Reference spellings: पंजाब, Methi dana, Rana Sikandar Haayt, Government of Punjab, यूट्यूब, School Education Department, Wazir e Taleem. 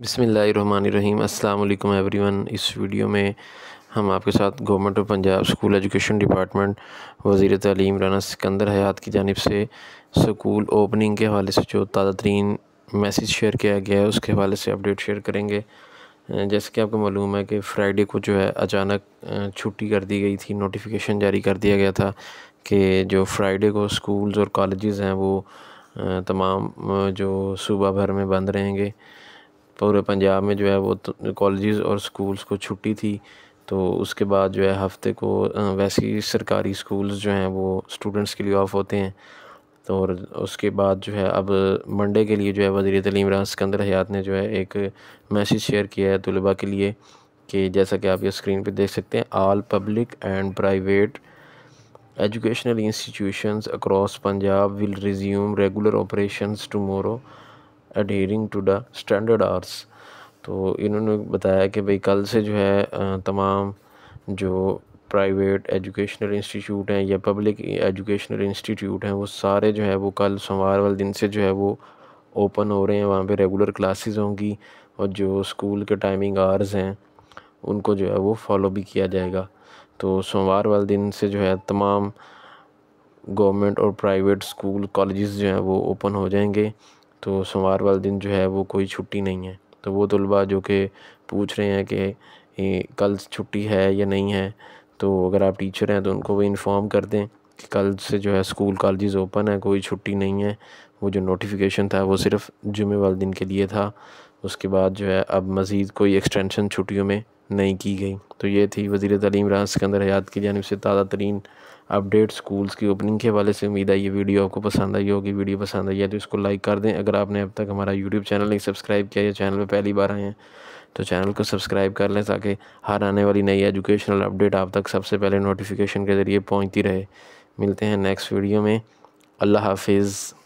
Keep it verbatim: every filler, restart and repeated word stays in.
बिस्मिल्लाहिर्रहमानिर्रहीम अस्सलाम वालेकुम एवरीवन। इस वीडियो में हम आपके साथ government of पंजाब school education department वज़ीर तालीम राना सिकंदर हयात की जानिब से स्कूल ओपनिंग के हवाले से जो ताज़ा तरीन मैसेज शेयर किया गया है उसके हवाले से अपडेट शेयर करेंगे। जैसे कि आपको मालूम है कि फ्राइडे को जो है अचानक छुट्टी कर दी गई थी, नोटिफिकेशन जारी कर दिया गया था कि जो फ्राइडे को स्कूल्स और कॉलेजेस हैं वो तमाम जो सूबा भर में बंद रहेंगे। पूरे पंजाब में जो है वो तो कॉलेजेस और स्कूल्स को छुट्टी थी, तो उसके बाद जो है हफ़्ते को वैसे ही सरकारी स्कूल्स जो हैं वो स्टूडेंट्स के लिए ऑफ होते हैं। तो और उसके बाद जो है अब मंडे के लिए जो है वज़ीर तालीम राना सिकंदर हयात ने जो है एक मैसेज शेयर किया है तलबा के लिए कि जैसा कि आप ये स्क्रीन पर देख सकते हैं, all public and private educational institutions across पंजाब will resume regular operations tomorrow adhering to the standard hours। तो इन्होंने बताया कि भाई कल से जो है तमाम जो प्राइवेट एजुकेशनल इंस्टीट्यूट हैं या पब्लिक एजुकेशनल इंस्टीट्यूट हैं वो सारे जो है वो कल सोमवार वाले दिन से जो है वो ओपन हो रहे हैं, वहाँ पे रेगुलर क्लासेस होंगी और जो स्कूल के टाइमिंग आवर्स हैं उनको जो है वो फॉलो भी किया जाएगा। तो सोमवार वाले दिन से जो है तमाम गवर्नमेंट और प्राइवेट स्कूल कॉलेजेस जो हैं वो ओपन हो जाएंगे। तो सोमवार वाले दिन जो है वो कोई छुट्टी नहीं है। तो वो तलबा जो कि पूछ रहे हैं कि कल छुट्टी है या नहीं है, तो अगर आप टीचर हैं तो उनको भी इन्फॉर्म कर दें कि कल से जो है स्कूल कॉलेजेस ओपन है, कोई छुट्टी नहीं है। वो जो नोटिफिकेशन था वो सिर्फ जुमे वाले दिन के लिए था, उसके बाद जो है अब मज़ीद कोई एक्सटेंशन छुट्टियों में नहीं की गई। तो ये थी वज़ीर तालीम राना सिकंदर हयात की जानिब से ताज़ा तरीन अपडेट स्कूल्स की ओपनिंग के हवाले से। उम्मीद है ये वीडियो आपको पसंद आई होगी। वीडियो पसंद आई है तो इसको लाइक कर दें। अगर आपने अब तक हमारा यूट्यूब चैनल नहीं सब्सक्राइब किया या चैनल पर पहली बार आए हैं तो चैनल को सब्सक्राइब कर लें ताकि हर आने वाली नई एजुकेशनल अपडेट आप तक सबसे पहले नोटिफिकेशन के ज़रिए पहुँचती रहे। मिलते हैं नेक्स्ट वीडियो में। अल्लाह हाफिज़।